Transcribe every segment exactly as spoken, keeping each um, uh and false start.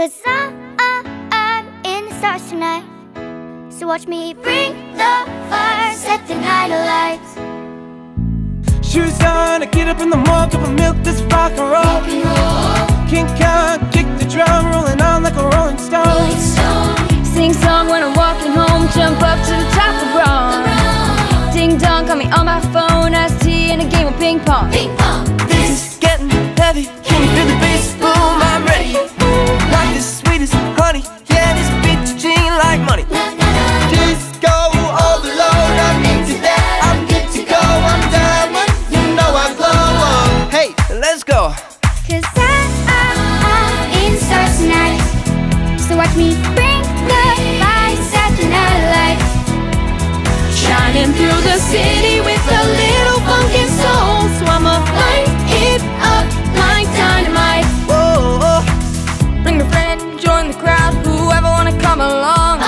Cause I, I, I'm in the stars tonight. So watch me bring the fire, set the night alight. Shoes on, I get up in the morning, cup of milk, this rock and roll. King Kong, kick the drum, rolling on like a rolling stone. Sing song when I'm walking home, jump up to the top of wrong. Ding dong, call me on my phone, iced tea and a game of ping pong. Ping pong. This is getting heavy, can you feel the bass? Boom, I'm ready. Like the sweetest honey, yeah, this bitch jean like money. Disco overload, I'm into that, I'm good to go, I'm diamond, you know I glow up. Hey, let's go. Cause I, I, I'm in the stars tonight. So watch me bring the lights at the night light. Shining through the city with a little funky soul. So I'ma light it up like dynamite. Whoa, whoa. Bring a friend, join the crowd, whoever wanna come along.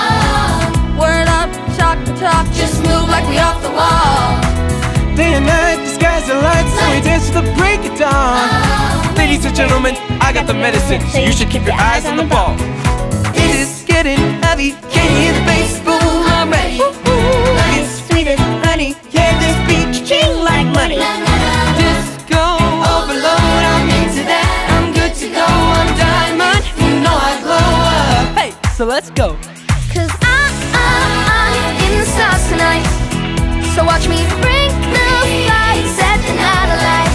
Talk, just move like we off the wall. Day and night, the sky's the light, so we dance to the break of dawn. Oh, ladies and gentlemen, I got the medicine, so you should keep your eyes on the ball. This is getting heavy, can you hear the bass? Boom, I'm ready. Like it's sweet as honey, yeah, this beat king like money. Disco overload, I'm into that, I'm good to go, I'm diamond, you know I glow up. Hey, so let's go. Cause I, I, I stars tonight, so watch me bring the lights at the night alight.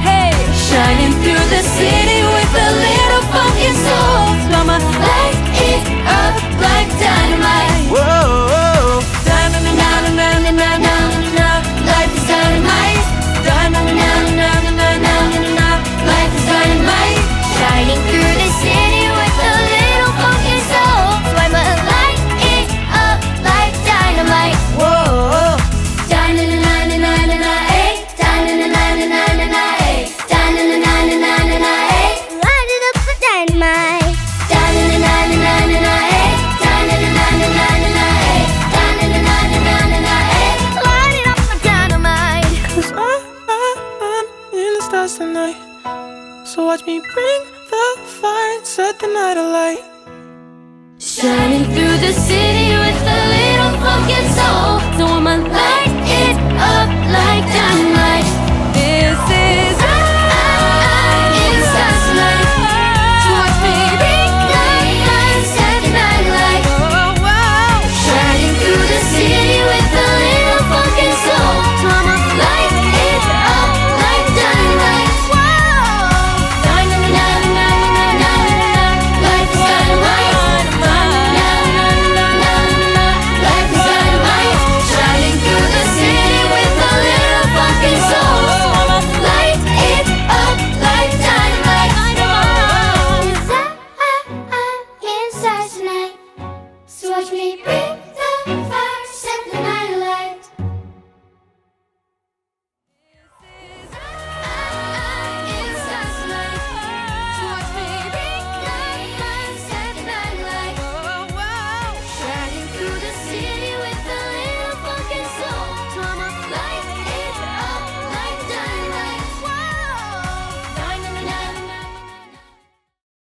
Hey, shining through the city with a little funky soul. So I'ma light it up like dynamite. Whoa, diamond, na na na na na na na, life is dynamite. Diamond, na na na na na na, life is dynamite. Shining through the city with a little funky soul. So I'ma light it up like dynamite. Dynamite, whoa. Dynamite, dynamite, dynamite, dynamite, dynamite, dynamite, light it up for dynamite. Dynamite, dynamite, dynamite, dynamite, light it up for dynamite. Cause I, I, I'm in the stars tonight. So watch me bring the fire and set the night alight. Shining through the city with a little pumpkin soul.